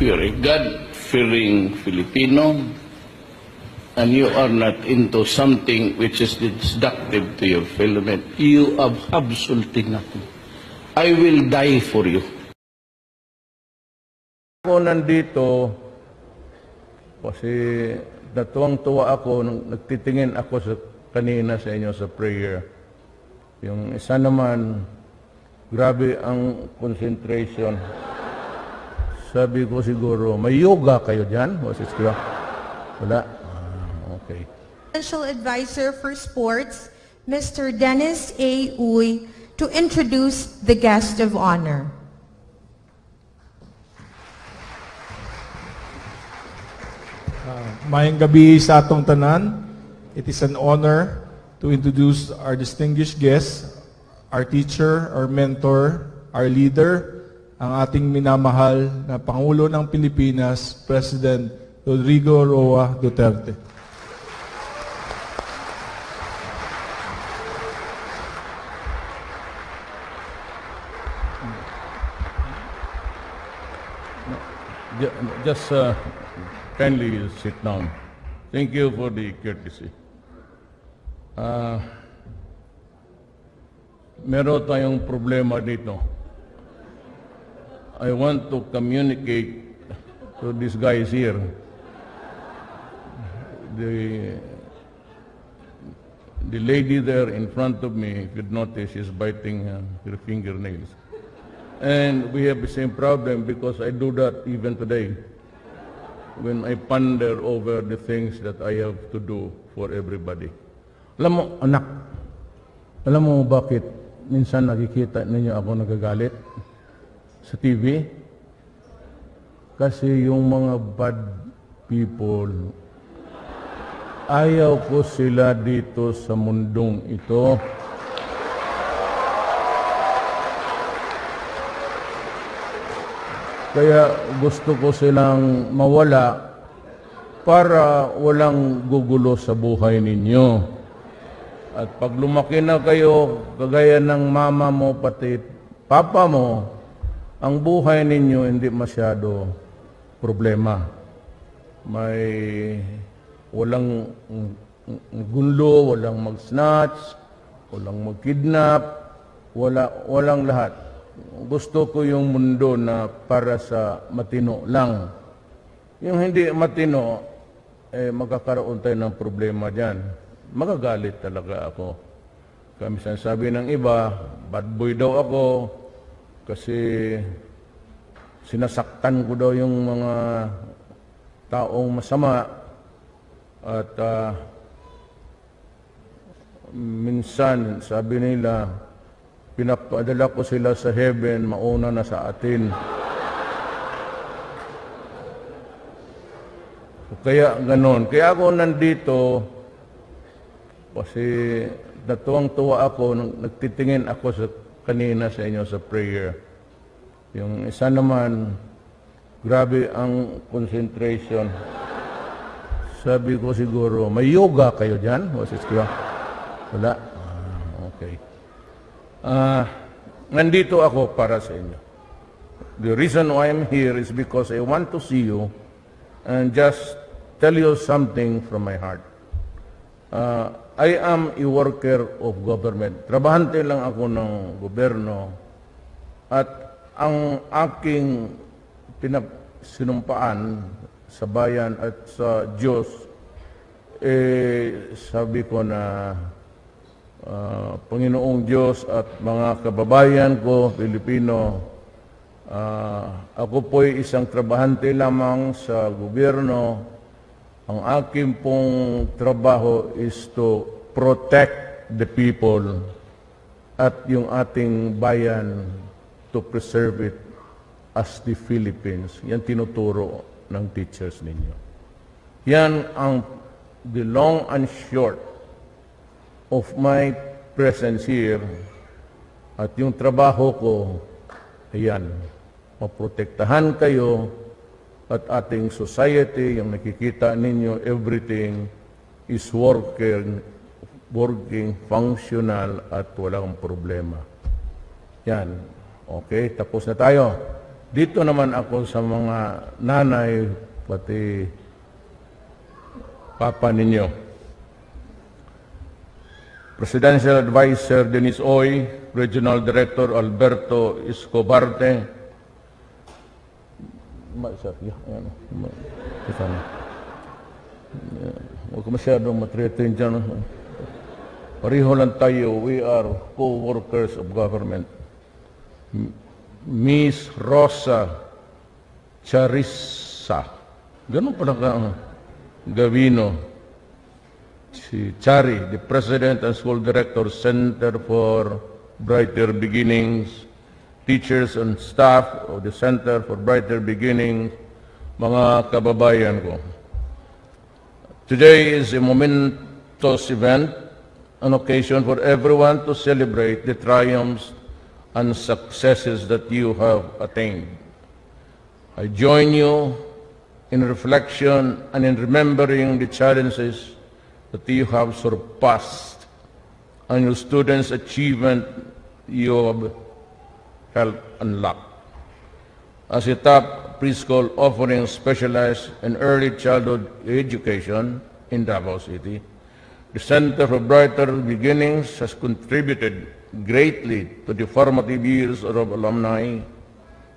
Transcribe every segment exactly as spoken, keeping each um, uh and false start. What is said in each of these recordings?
God-fearing, God-fearing Filipino, and you are not into something which is destructive to your filament, you have absolutely nothing. I will die for you. Ako nandito, kasi natuwang-tuwa ako, nagtitingin ako sa kanina sa inyo sa prayer. Yung isa naman, grabe ang concentration. Sabi ko siguro, may yoga kayo dyan? Wala? Ah, okay. Special Advisor for Sports, Mister Dennis A. Uy, to introduce the guest of honor. Uh, Mayang gabi sa atong tanan. It is an honor to introduce our distinguished guest, our teacher, our mentor, our leader, ang ating minamahal na Pangulo ng Pilipinas, President Rodrigo Roa Duterte. Just uh, kindly sit down. Thank you for the courtesy. Uh, meron tayong problema dito. I want to communicate to these guys here. The, the lady there in front of me, if you notice, is biting uh, her fingernails. And we have the same problem because I do that even today when I ponder over the things that I have to do for everybody. Alam mo, anak, alam mo bakit minsan nakikita ninyo ako nagagalit? Sa T V, kasi yung mga bad people, ayaw ko sila dito sa mundong ito. Kaya gusto ko silang mawala para walang gugulo sa buhay ninyo. At pag lumaki na kayo, kagaya ng mama mo pati papa mo, ang buhay ninyo hindi masyado problema. May walang gulo, walang mag-snatch, walang mag-kidnap, wala, walang lahat. Gusto ko yung mundo na para sa matino lang. Yung hindi matino, eh, magkakaroon tayo ng problema dyan. Magagalit talaga ako. Kami sinasabi ng iba, bad boy daw ako, kasi sinasaktan ko daw yung mga taong masama at uh, minsan sabi nila pinapadala ko sila sa heaven mauna na sa atin. Kaya ganon. Kaya ako nandito kasi natuwang-tuwa ako, nagtitingin ako sa kanina sa inyo sa prayer. Yung isa naman, grabe ang concentration. Sabi ko siguro, may yoga kayo dyan? Wala? Ah, okay. Ah, nandito ako para sa inyo. The reason why I'm here is because I want to see you and just tell you something from my heart. Ah, I am a worker of government. Trabahante lang ako ng gobyerno. At ang aking pinagsinumpaan sa bayan at sa Diyos, eh, sabi ko na uh, Panginoong Diyos at mga kababayan ko, Pilipino, uh, ako po'y isang trabahante lamang sa gobyerno. Ang aking pong trabaho is to protect the people at yung ating bayan to preserve it as the Philippines. Yan tinuturo ng teachers ninyo. Yan ang the long and short of my presence here at yung trabaho ko, ayan, maprotektahan kayo at ating society, yung nakikita ninyo, everything is working, working, functional, at walang problema. Yan. Okay, tapos na tayo. Dito naman ako sa mga nanay, pati papa ninyo. Presidential Advisor Dennis Uy, Regional Director Alberto Escobarte, huwag masyadong matretin dyan. Pareho lang tayo, we are co-workers of government. Miss Rosa Charissa. Ganun pala ka, Gavino. Si Chari, the President and School Director, Center for Brighter Beginnings, teachers and staff of the Center for Brighter Beginnings, mga kababayan ko. Today is a momentous event, an occasion for everyone to celebrate the triumphs and successes that you have attained. I join you in reflection and in remembering the challenges that you have surpassed and your students' achievement you have helped unlock. As a top preschool offering specialized in early childhood education in Davao City, the Center for Brighter Beginnings has contributed greatly to the formative years of alumni,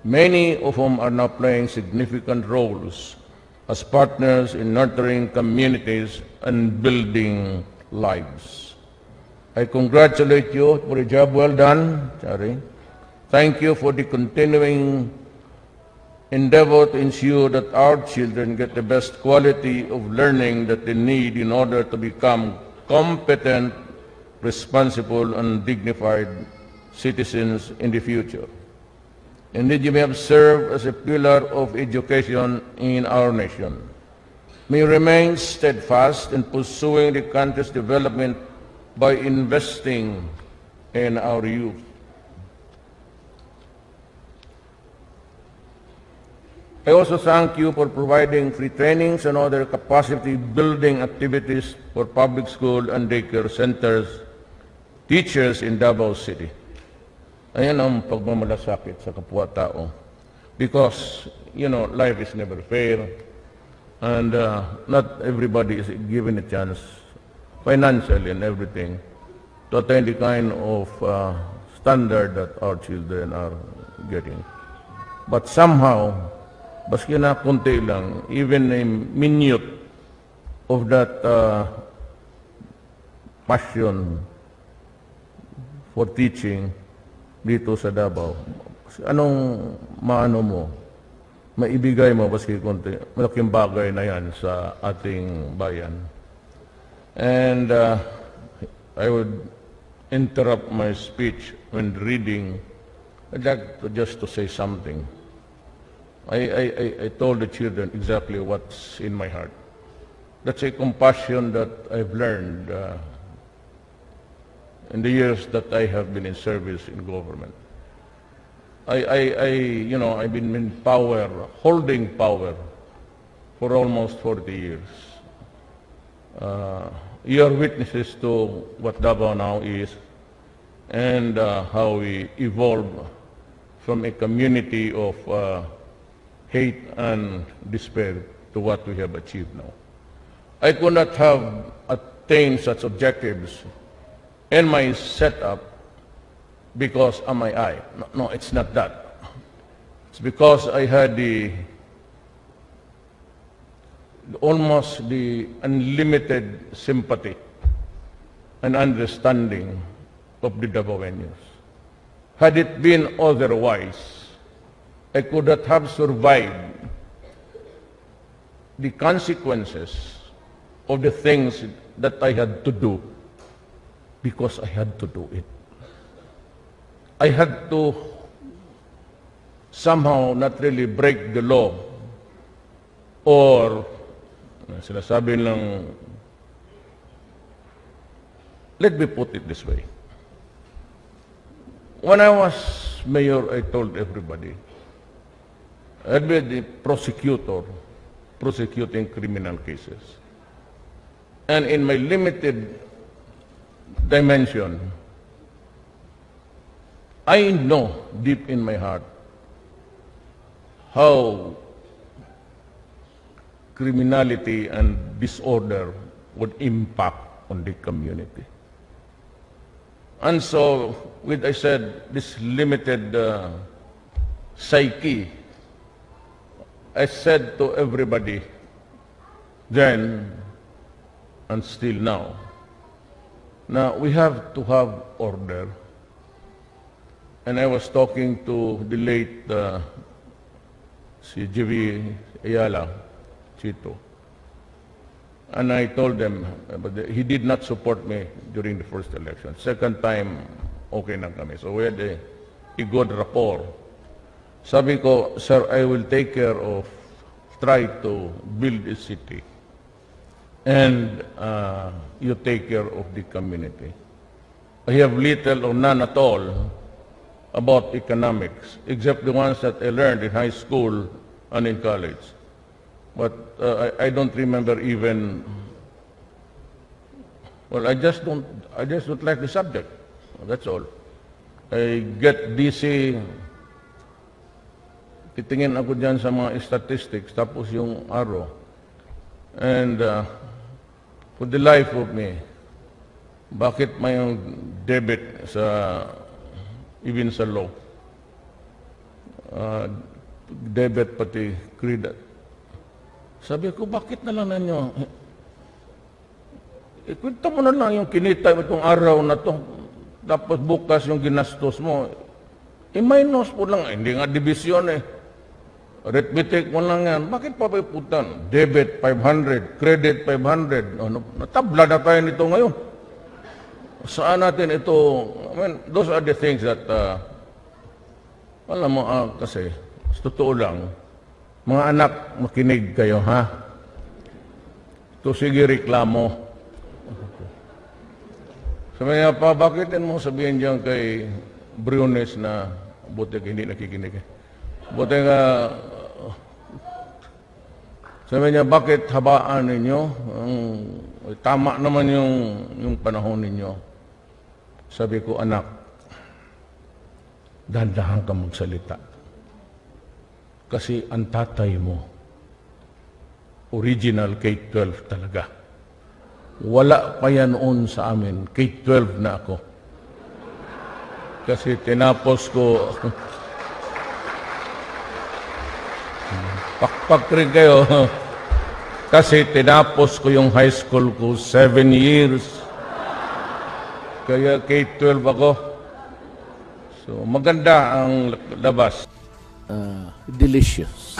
many of whom are now playing significant roles as partners in nurturing communities and building lives. I congratulate you for a job well done, Chari. Thank you for the continuing endeavor to ensure that our children get the best quality of learning that they need in order to become competent, responsible, and dignified citizens in the future. Indeed, you may have served as a pillar of education in our nation. May you remain steadfast in pursuing the country's development by investing in our youth. I also thank you for providing free trainings and other capacity-building activities for public school and daycare centers, teachers in Davao City. Ayan ang pagmamalasakit sa kapwa-tao. Because, you know, life is never fair, and uh, not everybody is given a chance, financially and everything, to attain the kind of uh, standard that our children are getting. But somehow, baski na konti lang, even a minute of that uh, passion for teaching dito sa Davao, anong maano mo, maibigay mo baski konti, malaking bagay na yan sa ating bayan. And uh, I would interrupt my speech when reading. I'd like to just to say something. I, I, I told the children exactly what's in my heart. That's a compassion that I've learned uh, in the years that I have been in service in government. I, I, I you know, I've been in power, holding power for almost forty years. Uh, you are witnesses to what Davao now is and uh, how we evolve from a community of uh, hate and despair to what we have achieved now. I could not have attained such objectives in my setup because of my eye. No, no, it's not that. It's because I had the, the almost the unlimited sympathy and understanding of the Davaoeños. Had it been otherwise, I could not have survived the consequences of the things that I had to do because I had to do it. I had to somehow not really break the law or sinasabi lang, let me put it this way. When I was mayor, I told everybody, I'd be the prosecutor prosecuting criminal cases. And in my limited dimension, I know deep in my heart how criminality and disorder would impact on the community. And so, with I said, this limited uh, psyche, I said to everybody then and still now, now we have to have order. And I was talking to the late uh, si J V Ayala Chito. And I told them, but he did not support me during the first election. Second time, okay na kami. So we had a, a good rapport. Sabi ko, sir, I will take care of, try to build a city. And uh, you take care of the community. I have little or none at all about economics, except the ones that I learned in high school and in college. But uh, I, I don't remember even, well, I just don't, I just don't like the subject, that's all. I get busy, titingin ako dyan sa mga statistics, tapos yung araw. And uh, for the life of me, bakit may debit sa, even sa law? Uh, debit pati credit. Sabi ko, bakit na lang ninyo? Ikwento mo na lang yung kinita mo itong araw na to, tapos bukas yung ginastos mo. I-minus po lang, eh, hindi nga division eh. Arithmetic mo lang yan. Bakit pa paputan? Debit five hundred, credit five hundred. Ano, natabla na tayo nito ngayon. Saan natin ito? I mean, those are the things that, uh, alam mo uh, kasi, sa totoo lang, mga anak, makinig kayo, ha? Ito sige, reklamo. Sabi niya pa, bakitin mo sabihin diyan kay Briones na buti hindi nakikinig. Buti nga, uh, sabi niya, bakit habaan ninyo? Ang, tama naman yung, yung panahon ninyo. Sabi ko, anak, dahan-dahan ka magsalita. Kasi ang tatay mo, original K twelve talaga. Wala pa yan noon sa amin, K twelve na ako. Kasi tinapos ko, pakpak rin kayo, kasi tinapos ko yung high school ko, seven years. Kaya K twelve ako. So maganda ang labas. Uh, delicious.